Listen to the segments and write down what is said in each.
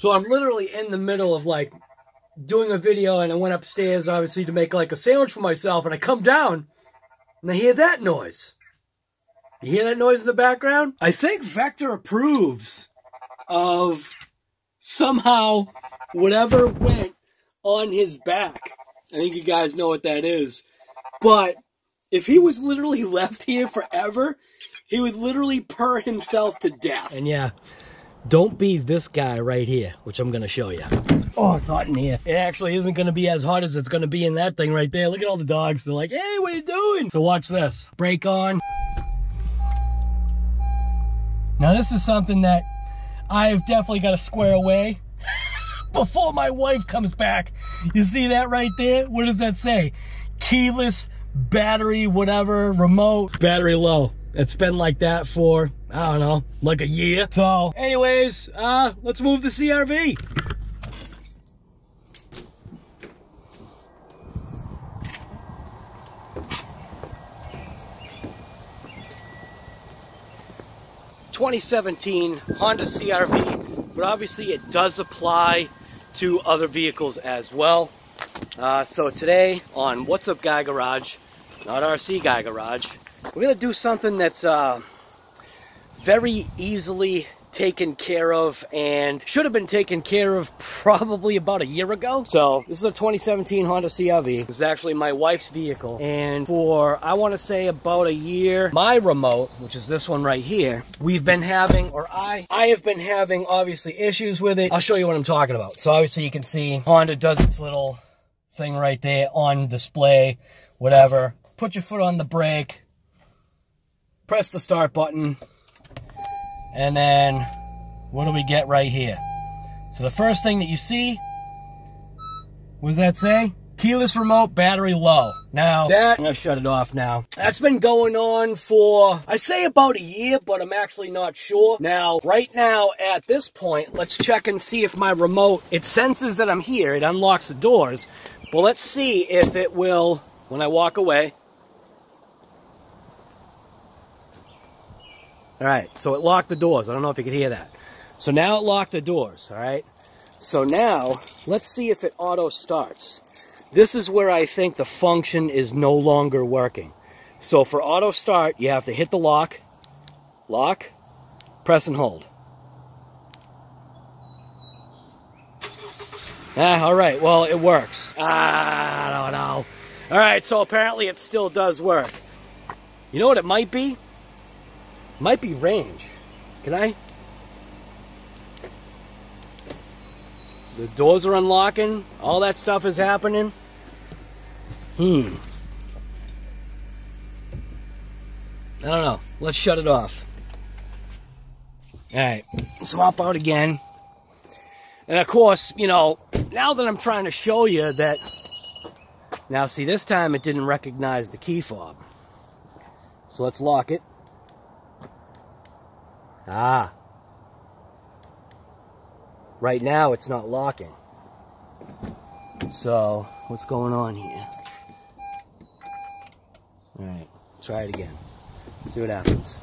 So I'm literally in the middle of like doing a video, and I went upstairs obviously to make like a sandwich for myself, and I come down and I hear that noise. You hear that noise in the background? I think Vector approves of somehow whatever went on his back. I think you guys know what that is. But if he was literally left here forever, he would literally purr himself to death. And yeah, don't be this guy right here, which I'm going to show you. Oh, it's hot in here. It actually isn't going to be as hot as it's going to be in that thing right there. Look at all the dogs. They're like, hey, what are you doing? So watch this. Brake on. Now, this is something that I've definitely got to square away before my wife comes back. You see that right there? What does that say? Keyless battery, whatever, remote. Battery low. It's been like that for, I don't know, like a year. So anyways, let's move the CR-V. ...2017 Honda CR-V, but obviously it does apply to other vehicles as well. So today on What's Up Guy Garage, not RC Guy Garage, we're going to do something that's very easily taken care of and should have been taken care of probably about a year ago. So this is a 2017 Honda CR-V. This is actually my wife's vehicle. And for, I want to say, about a year, my remote, which is this one right here, we've been having, or I have been having, obviously, issues with it. I'll show you what I'm talking about. So obviously you can see Honda does its little thing right there on display, whatever. Put your foot on the brake. Press the start button, and then what do we get right here? So the first thing that you see, what does that say? Keyless remote, battery low. Now that, I'm gonna shut it off now. That's been going on for, I say about a year, but I'm actually not sure. Now, right now at this point, let's check and see if my remote, it senses that I'm here, it unlocks the doors. Well, let's see if it will, when I walk away. All right, so it locked the doors. I don't know if you could hear that. So now it locked the doors, all right? So now, let's see if it auto-starts. This is where I think the function is no longer working. So for auto-start, you have to hit the lock, press and hold. Ah, all right, well, it works. Ah, I don't know. All right, so apparently it still does work. You know what it might be? Might be range. Can I? The doors are unlocking. All that stuff is happening. I don't know. Let's shut it off. All right. Swap out again. And of course, you know, now that I'm trying to show you that... Now, see, this time it didn't recognize the key fob. So let's lock it. Ah, right now it's not locking. So what's going on here? All right, try it again. See what happens.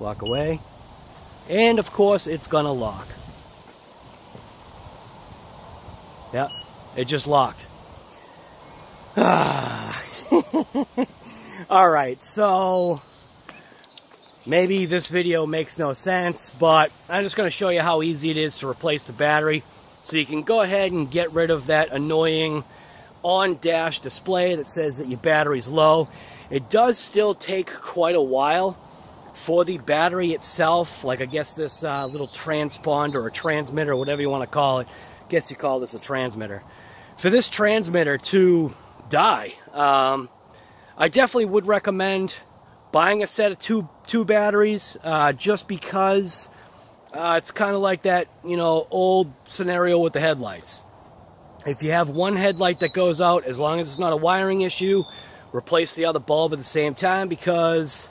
Walk away. And of course it's gonna lock. Yeah, it just locked. Ah. All right, so... Maybe this video makes no sense, but I'm just going to show you how easy it is to replace the battery. So you can go ahead and get rid of that annoying on-dash display that says that your battery's low. It does still take quite a while for the battery itself, like I guess this little transponder or transmitter, whatever you want to call it. I guess you call this a transmitter. For this transmitter to die, I definitely would recommend... buying a set of two batteries, just because it's kind of like that, you know, old scenario with the headlights. If you have one headlight that goes out, as long as it's not a wiring issue, replace the other bulb at the same time, because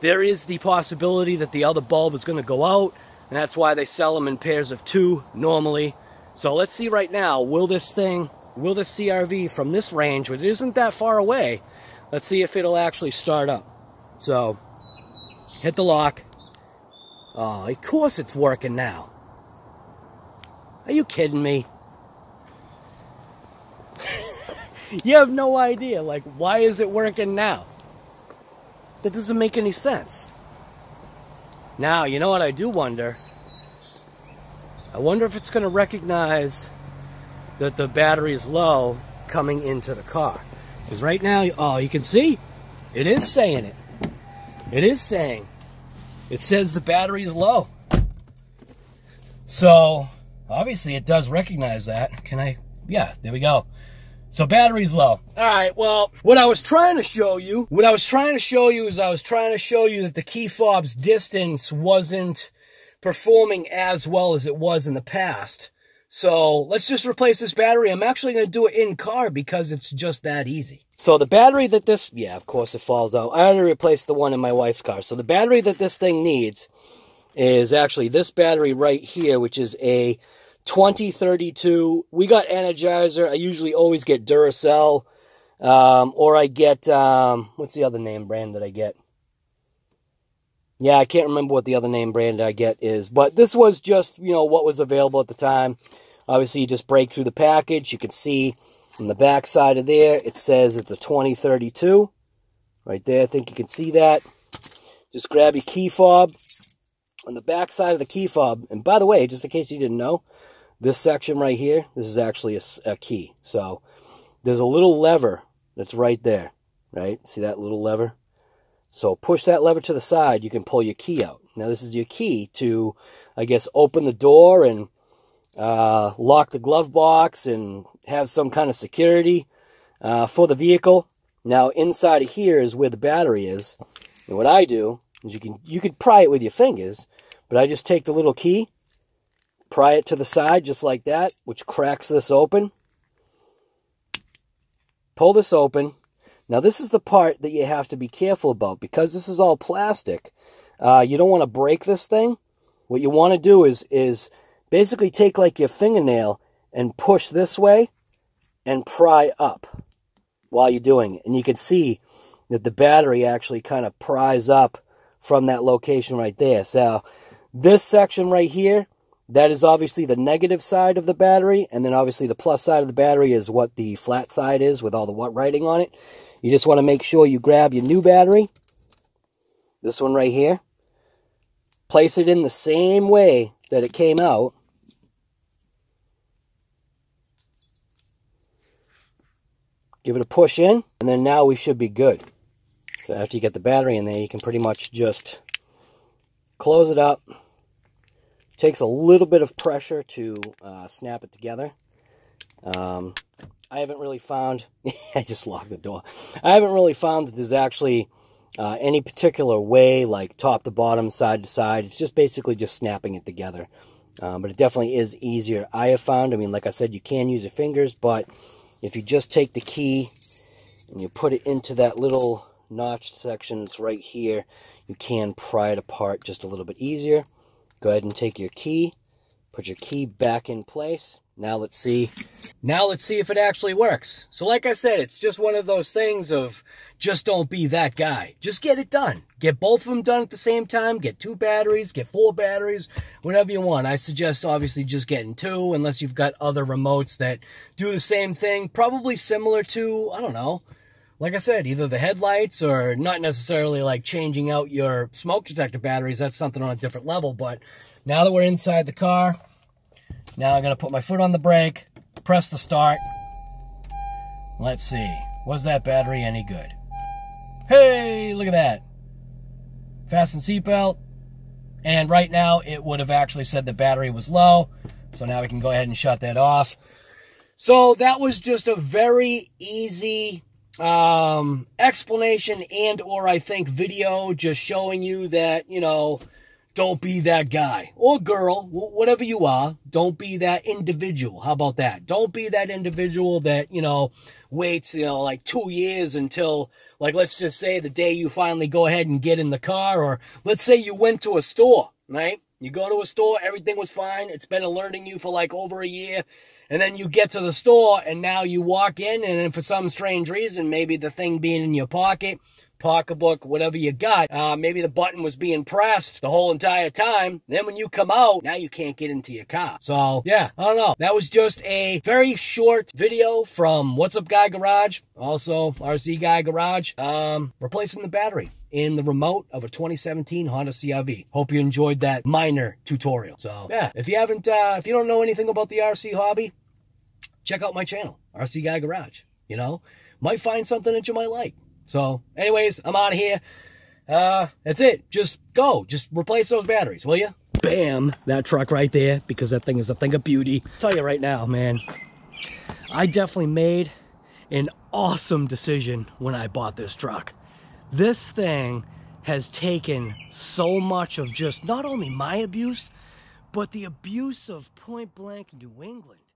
there is the possibility that the other bulb is going to go out, and that's why they sell them in pairs of two normally. So let's see right now, will this CR-V from this range, which isn't that far away, let's see if it'll actually start up. So, hit the lock. Oh, of course it's working now. Are you kidding me? You have no idea. Like, why is it working now? That doesn't make any sense. Now, you know what I do wonder? I wonder if it's going to recognize that the battery is low coming into the car. Because right now, oh, you can see, it is saying it. It is saying. It says the battery is low. So, obviously it does recognize that. Can I? Yeah, there we go. So battery's low. Alright, well, what I was trying to show you that the key fob's distance wasn't performing as well as it was in the past. So let's just replace this battery. I'm actually going to do it in car because it's just that easy. So the battery that this, yeah, of course it falls out. I already replaced the one in my wife's car. So the battery that this thing needs is actually this battery right here, which is a 2032. We got Energizer. I usually always get Duracell, or I get what's the other name brand that I get? Yeah, I can't remember what the other name brand I get is, but this was just, you know, what was available at the time. Obviously, you just break through the package. You can see on the back side of there, it says it's a 2032. Right there, I think you can see that. Just grab your key fob. On the back side of the key fob, and by the way, just in case you didn't know, this section right here, this is actually a key. So there's a little lever that's right there, right? See that little lever? So push that lever to the side, you can pull your key out. Now this is your key to, I guess, open the door and lock the glove box and have some kind of security for the vehicle. Now inside of here is where the battery is. And what I do is you could pry it with your fingers, but I just take the little key, pry it to the side just like that, which cracks this open. Pull this open. Now this is the part that you have to be careful about because this is all plastic. You don't want to break this thing. What you want to do is basically take like your fingernail and push this way and pry up while you're doing it. And you can see that the battery actually kind of pries up from that location right there. So this section right here, that is obviously the negative side of the battery, and then obviously the plus side of the battery is what the flat side is with all the what writing on it. You just want to make sure you grab your new battery, this one right here, place it in the same way that it came out, give it a push in, and then now we should be good. So after you get the battery in there, you can pretty much just close it up. It takes a little bit of pressure to snap it together. I haven't really found... I just locked the door. I haven't really found that there's actually any particular way, like top to bottom, side to side. It's just basically just snapping it together. But it definitely is easier, I have found. I mean, like I said, you can use your fingers, but if you just take the key and you put it into that little notched section that's right here, you can pry it apart just a little bit easier. Go ahead and take your key, put your key back in place. Now let's see if it actually works. So like I said, it's just one of those things of just don't be that guy. Just get it done. Get both of them done at the same time. Get two batteries, get four batteries, whatever you want. I suggest obviously just getting two unless you've got other remotes that do the same thing. Probably similar to, I don't know, like I said, either the headlights or not necessarily like changing out your smoke detector batteries. That's something on a different level. But now that we're inside the car, now I'm going to put my foot on the brake, press the start. Let's see. Was that battery any good? Hey, look at that. Fasten seatbelt. And right now it would have actually said the battery was low. So now we can go ahead and shut that off. So that was just a very easy explanation and or I think video just showing you that, you know, don't be that guy or girl, whatever you are. Don't be that individual. How about that? Don't be that individual that, you know, waits, you know, like 2 years until, like, let's just say the day you finally go ahead and get in the car, or let's say you went to a store, right? You go to a store, everything was fine. It's been alerting you for like over a year. And then you get to the store and now you walk in and then for some strange reason, maybe the thing being in your pocket, pocketbook, whatever you got. Maybe the button was being pressed the whole entire time. Then when you come out, now you can't get into your car. So yeah, I don't know. That was just a very short video from What's Up Guy Garage, also RC Guy Garage, replacing the battery in the remote of a 2017 Honda CR-V. Hope you enjoyed that minor tutorial. So yeah, if you haven't, if you don't know anything about the RC hobby, check out my channel, RC Guy Garage. You know, might find something that you might like. So anyways, I'm out of here. That's it. Just replace those batteries, will you? Bam, that truck right there, because that thing is a thing of beauty. I'll tell you right now, man, I definitely made an awesome decision when I bought this truck. This thing has taken so much of just not only my abuse, but the abuse of Point Blank, New England.